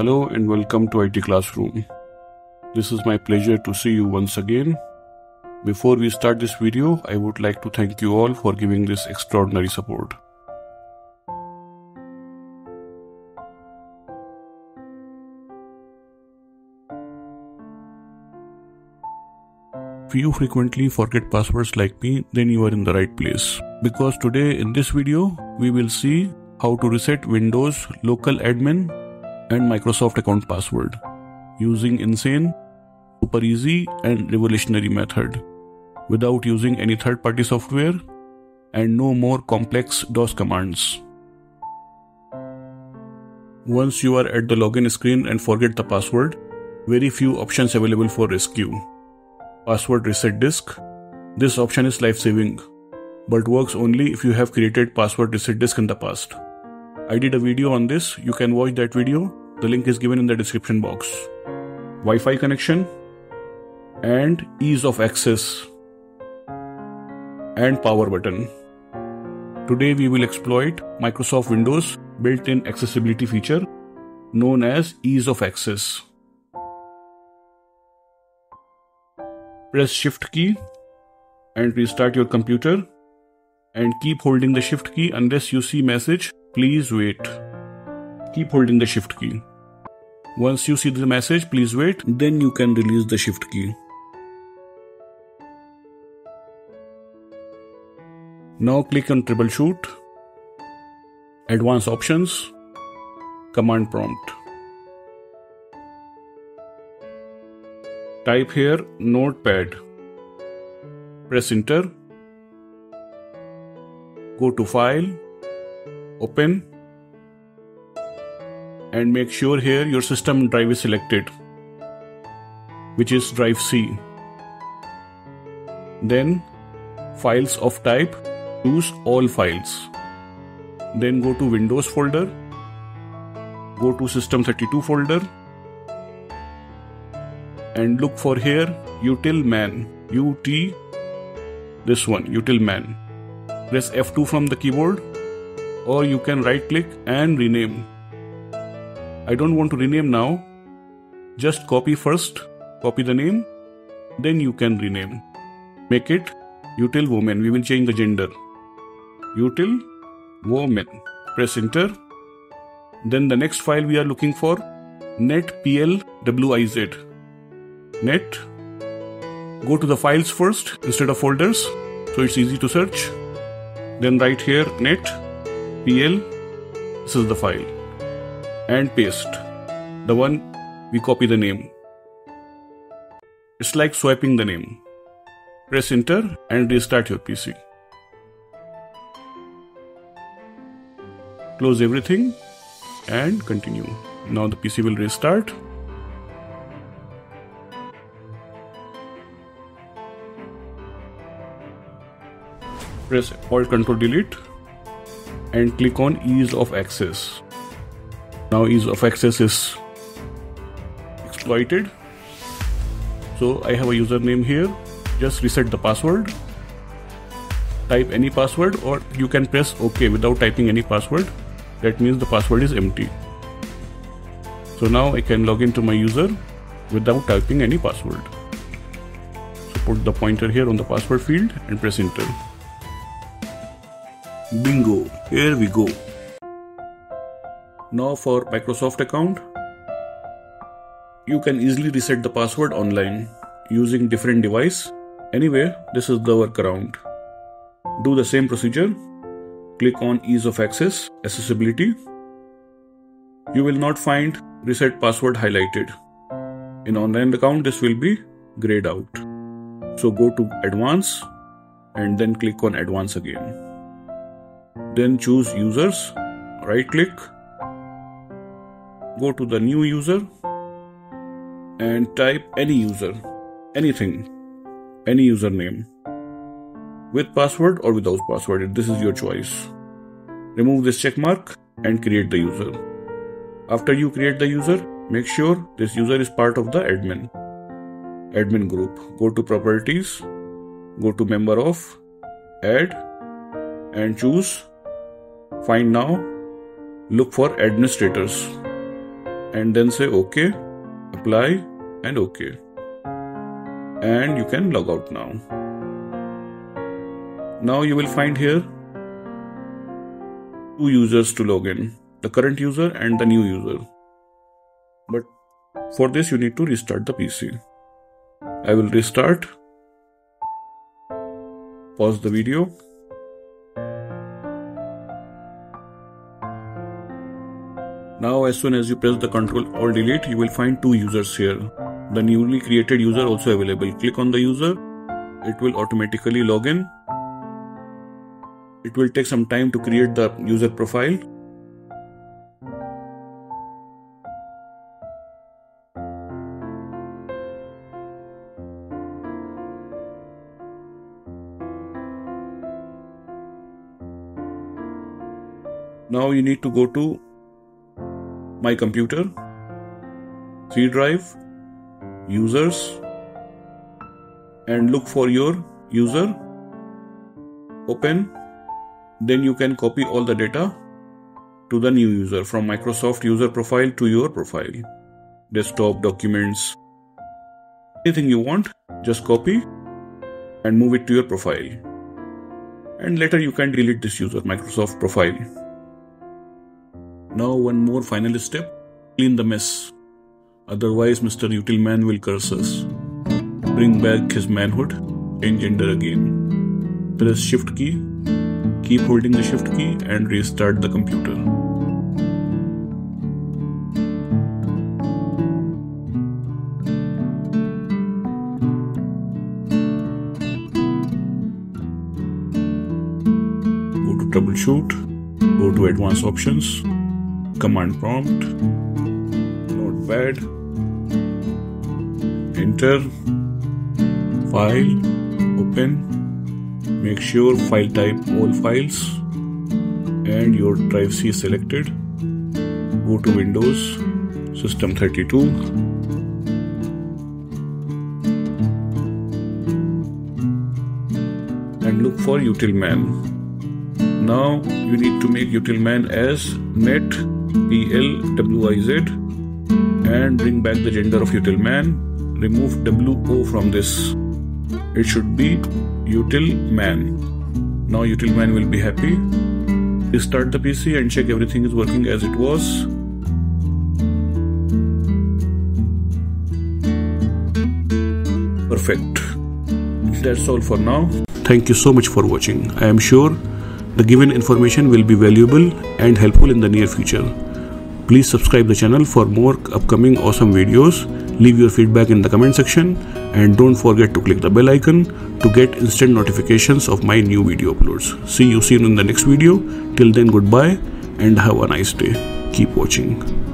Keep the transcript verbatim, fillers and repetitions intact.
Hello and welcome to I T Classroom. This is my pleasure to see you once again. Before we start this video, I would like to thank you all for giving this extraordinary support. If you frequently forget passwords like me, then you are in the right place. Because today in this video, we will see how to reset Windows local admin and Microsoft account password using insane, super easy and revolutionary method without using any third-party software and no more complex DOS commands. Once you are at the login screen and forget the password, very few options available for rescue. Password reset disk. This option is life-saving, but works only if you have created password reset disk in the past. I did a video on this, you can watch that video, the link is given in the description box. Wi-Fi connection and ease of access and power button. Today we will exploit Microsoft Windows built-in accessibility feature known as ease of access. Press Shift key and restart your computer and keep holding the Shift key unless you see message, please wait. Keep holding the Shift key. Once you see the message, please wait, then you can release the Shift key. Now click on Troubleshoot, Advanced Options, Command Prompt. Type here Notepad. Press Enter. Go to File, Open, and make sure here your system drive is selected, which is drive C. Then files of type, choose all files. Then go to Windows folder, go to System thirty-two folder, and look for here utilman, U T, this one, utilman. Press F two from the keyboard, or you can right click and rename. I don't want to rename now, just copy first, copy the name, then you can rename. Make it util woman, we will change the gender. Util woman, press Enter. Then the next file we are looking for, net pl wiz, net. Go to the files first instead of folders, so it's easy to search. Then write here net pl, this is the file, and paste the one we copy the name. It's like swiping the name. Press Enter and restart your P C. Close everything and continue. Now the P C will restart. Press Alt Control Delete and click on Ease of Access. Now ease of access is exploited. So I have a username here. Just reset the password. Type any password, or you can press OK without typing any password. That means the password is empty. So now I can log into my user without typing any password. So put the pointer here on the password field and press Enter. Bingo, here we go. Now for Microsoft account, you can easily reset the password online using different device. Anyway, this is the workaround. Do the same procedure. Click on Ease of Access, Accessibility. You will not find Reset Password highlighted. In online account, this will be grayed out. So go to Advanced and then click on Advanced again. Then choose Users, right click, go to the New User and type any user, anything, any username, with password or without password, this is your choice. Remove this check mark and create the user. After you create the user, make sure this user is part of the admin, admin group. Go to Properties, go to Member of, Add and choose Find now, look for administrators. and then say OK, apply and OK. And you can log out now. Now you will find here two users to log in, the current user and the new user. But for this you need to restart the P C. I will restart, pause the video. Now as soon as you press the Control Alt Delete, you will find two users here. The newly created user also available. Click on the user, it will automatically log in. It will take some time to create the user profile. Now you need to go to My Computer, C drive, Users, and look for your user. Open. Then you can copy all the data to the new user from Microsoft user profile to your profile. Desktop, documents, anything you want, just copy and move it to your profile. And later you can delete this user, Microsoft profile. Now one more final step, clean the mess. Otherwise Mister Utilman will curse us. Bring back his manhood, change gender again. Press Shift key. Keep holding the Shift key and restart the computer. Go to Troubleshoot, go to Advanced Options, Command Prompt, Notepad, Enter, File, Open. Make sure file type all files and your drive C selected. Go to Windows, System thirty-two. And look for Utilman. Now you need to make Utilman as net P L wiz and bring back the gender of Utilman. Remove W O from this. It should be Utilman. Now Utilman will be happy. Restart the P C and check everything is working as it was. Perfect. That's all for now. Thank you so much for watching. I am sure the given information will be valuable and helpful in the near future. Please subscribe the channel for more upcoming awesome videos. Leave your feedback in the comment section and don't forget to click the bell icon to get instant notifications of my new video uploads. See you soon in the next video. Till then, goodbye and have a nice day. Keep watching.